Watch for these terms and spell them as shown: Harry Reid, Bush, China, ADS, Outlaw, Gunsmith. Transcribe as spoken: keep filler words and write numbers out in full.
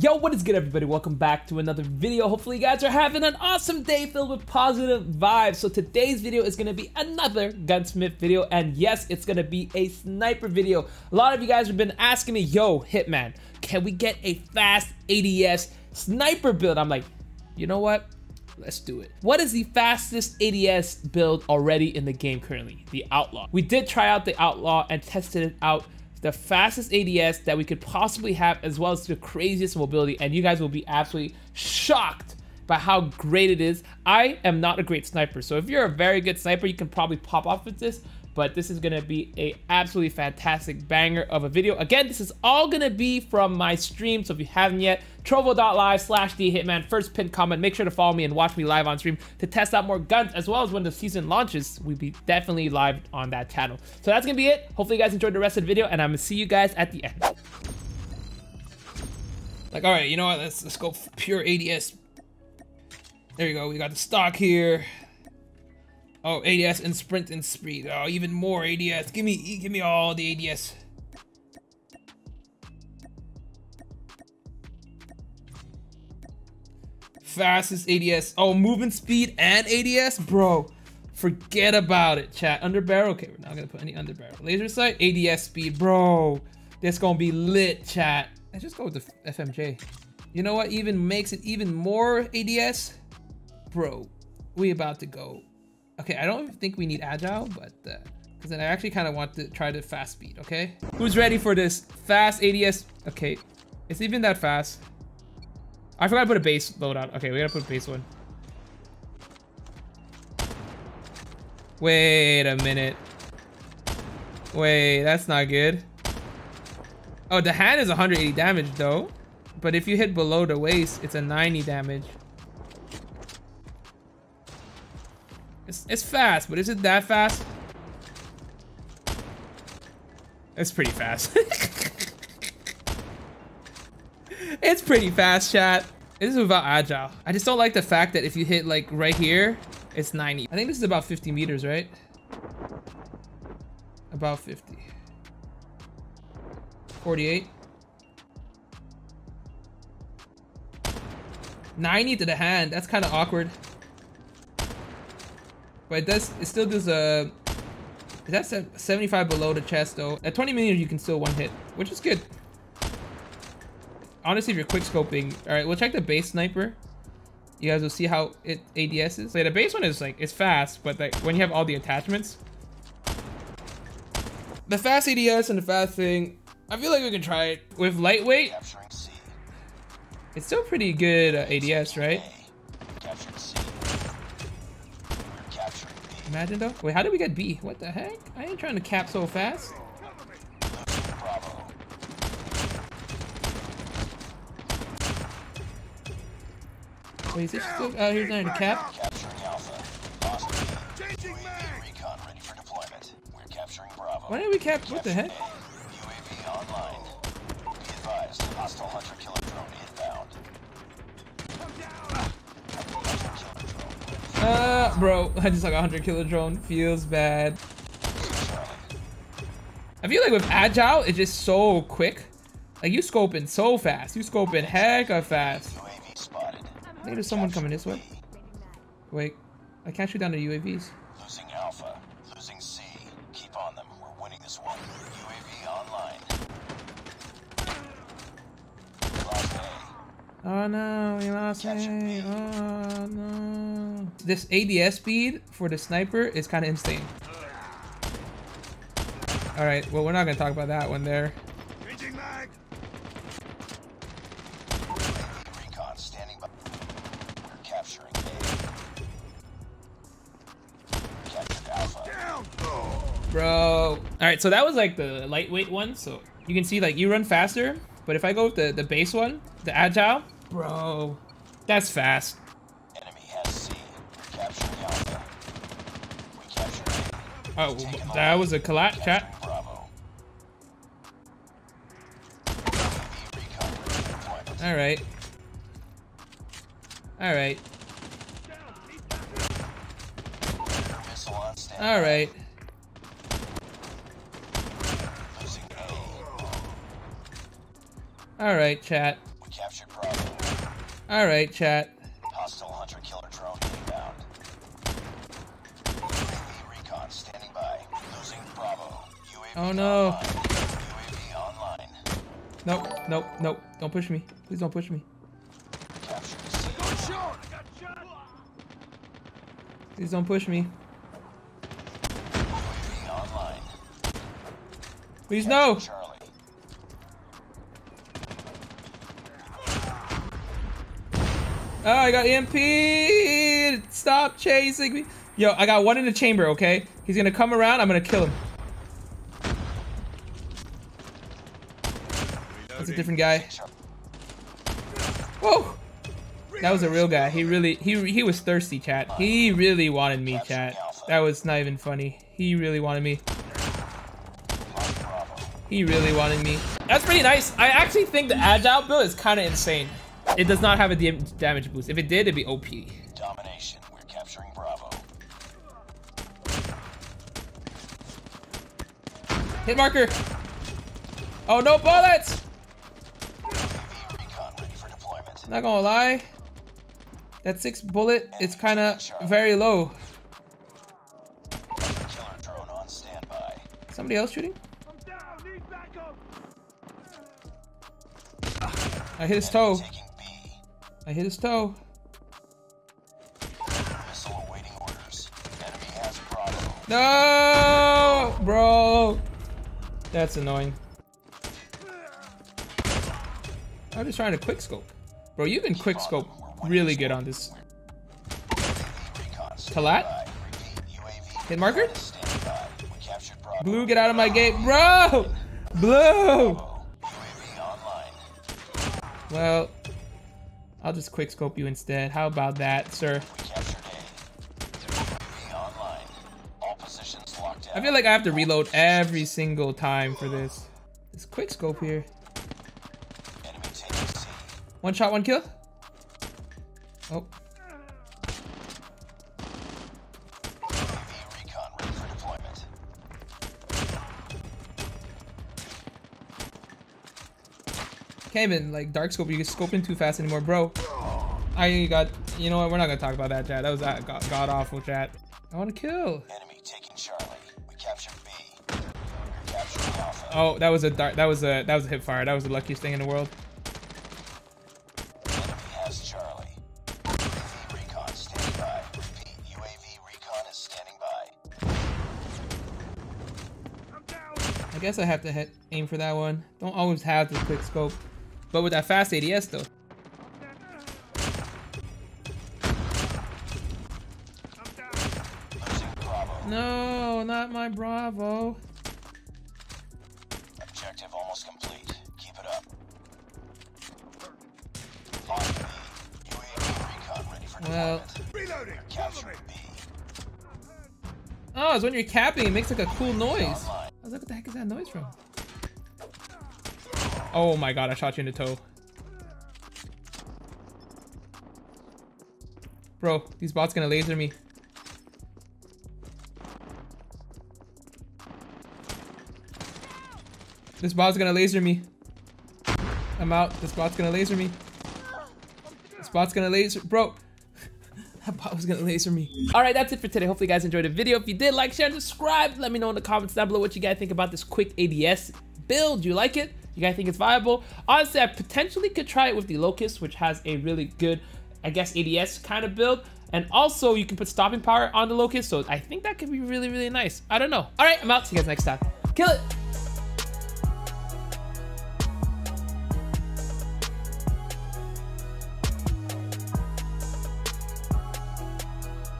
Yo, what is good, everybody? Welcome back to another video. Hopefully you guys are having an awesome day filled with positive vibes. So today's video is going to be another Gunsmith video, and yes, it's going to be a sniper video. A lot of you guys have been asking me, yo, Hitman, can we get a fast A D S sniper build? I'm like, you know what? Let's do it. What is the fastest A D S build already in the game currently? The Outlaw. We did try out the Outlaw and tested it out. The fastest A D S that we could possibly have, as well as the craziest mobility, and you guys will be absolutely shocked by how great it is. I am not a great sniper, so if you're a very good sniper, you can probably pop off with this, but this is gonna be a absolutely fantastic banger of a video. Again, this is all gonna be from my stream, so if you haven't yet, trovo dot live slash the hitman, first pinned comment. Make sure to follow me and watch me live on stream to test out more guns, as well as when the season launches, we'll be definitely live on that channel. So that's gonna be it. Hopefully you guys enjoyed the rest of the video, and I'm gonna see you guys at the end. Like, all right, you know what, let's, let's go pure A D S. There you go, we got the stock here. Oh, A D S and sprint and speed. Oh, even more A D S. Give me, give me all the A D S. Fastest A D S. Oh, movement speed and A D S, bro. Forget about it, chat. Underbarrel. Okay, we're not gonna put any underbarrel. Laser sight, A D S speed, bro. That's gonna be lit, chat. Let's just go with the F M J. You know what? Even makes it even more A D S, bro. We about to go. Okay, I don't think we need agile, but uh, because then I actually kind of want to try the fast speed, okay? Who's ready for this fast A D S? Okay, it's even that fast. I forgot to put a base load on. Okay, we gotta put a base one. Wait a minute. Wait, that's not good. Oh, the hand is one hundred eighty damage though. But if you hit below the waist, it's a ninety damage. It's, it's fast, but is it that fast? It's pretty fast. It's pretty fast, chat. This is about agile. I just don't like the fact that if you hit like right here, it's ninety. I think this is about fifty meters, right? About fifty. forty-eight. ninety to the hand. That's kind of awkward. But it does, it still does a, that's a seventy-five below the chest though. At twenty meters, you can still one hit, which is good. Honestly, if you're quick scoping, all right, we'll check the base sniper. You guys will see how it A D S is. Like, the base one is like, it's fast, but like when you have all the attachments. The fast A D S and the fast thing, I feel like we can try it. With lightweight, it's still pretty good uh, A D S, right? Imagine though. Wait, how did we get B? What the heck? I ain't trying to cap so fast. Wait, is this still out here trying to cap? Why did we cap? What the heck? Uh, bro, I just like a one hundred killer drone. Feels bad. I feel like with agile, it's just so quick. Like, you scoping so fast. You scoping hecka fast. I think there's someone coming this way. Wait, I can't shoot down the U A Vs. Losing Alpha, losing C. Keep on them. We're winning this one. U A V online. Oh no, we lost A. Oh no. This A D S speed for the sniper is kind of insane. All right, well, we're not gonna talk about that one there. Bro, all right, so that was like the lightweight one. So you can see like you run faster, but if I go with the, the base one, the agile, bro, that's fast. Oh, that was a collapse, chat. All right. All right. All right. All right, chat. captured Bravo. All right, chat. Hostile hunter killer drone inbound. U A V recon standing by. Losing Bravo. U A V oh no. Online. U A V online. Nope, nope, nope. Don't push me. Please don't push me. Captured C. Please don't push me. U A V online. Please no. Charlie. Oh, I got E M P! Stop chasing me! Yo, I got one in the chamber, okay? He's gonna come around, I'm gonna kill him. That's a different guy. Whoa! That was a real guy. He really, he, he was thirsty, chat. He really wanted me, chat. That was not even funny. He really wanted me. He really wanted me. That's pretty nice. I actually think the agile build is kind of insane. It does not have a damage boost. If it did, it'd be O P. Domination. We're capturing Bravo. Hit marker. Oh, no bullets! Recon ready for deployment. Not gonna lie. That six bullet is kind of very low. Killer drone on standby. Somebody else shooting? I'm down. Need backup. I hit his toe. I hit his toe. Missile awaiting orders. Enemy has Bravo. No, bro. That's annoying. I'm just trying to quick scope. Bro, you can quick scope really good on this. Talat? Hit marker? Blue, get out of my gate. Bro! Blue! Well, I'll just quick scope you instead. How about that, sir? I feel like I have to reload every single time for this. This quick scope here. One shot, one kill. Oh. Can't even like dark scope. You can scope in too fast anymore, bro. I got. You know what? We're not gonna talk about that, chat. That was uh, god, god awful, chat. I want to kill. Enemy taking Charlie. We captured B. We captured Alpha. Oh, that was a dark. That was a. That was a hip fire. That was the luckiest thing in the world. Enemy has Charlie. U A V recon standing by. Repeat. U A V recon is standing by. I'm down. I guess I have to hit, aim for that one. Don't always have the quick scope. But with that fast A D S though. No, not my Bravo. Objective almost complete. Keep it up. Lost B. U A V recon ready for deployment. Reloading. Capturing B. Oh, it's when you're capping, it makes like a cool noise. I was like, what the heck is that noise from? Oh my god, I shot you in the toe. Bro, these bots gonna laser me. This bot's gonna laser me. I'm out. This bot's gonna laser me. This bot's gonna laser- Bro! That bot was gonna laser me. Alright, that's it for today. Hopefully you guys enjoyed the video. If you did, like, share, and subscribe. Let me know in the comments down below what you guys think about this quick A D S build. Do you like it? You guys think it's viable? Honestly, I potentially could try it with the Locust, which has a really good, I guess, A D S kind of build. And also, you can put stopping power on the Locust, so I think that could be really, really nice. I don't know. All right, I'm out. See you guys next time. Kill it!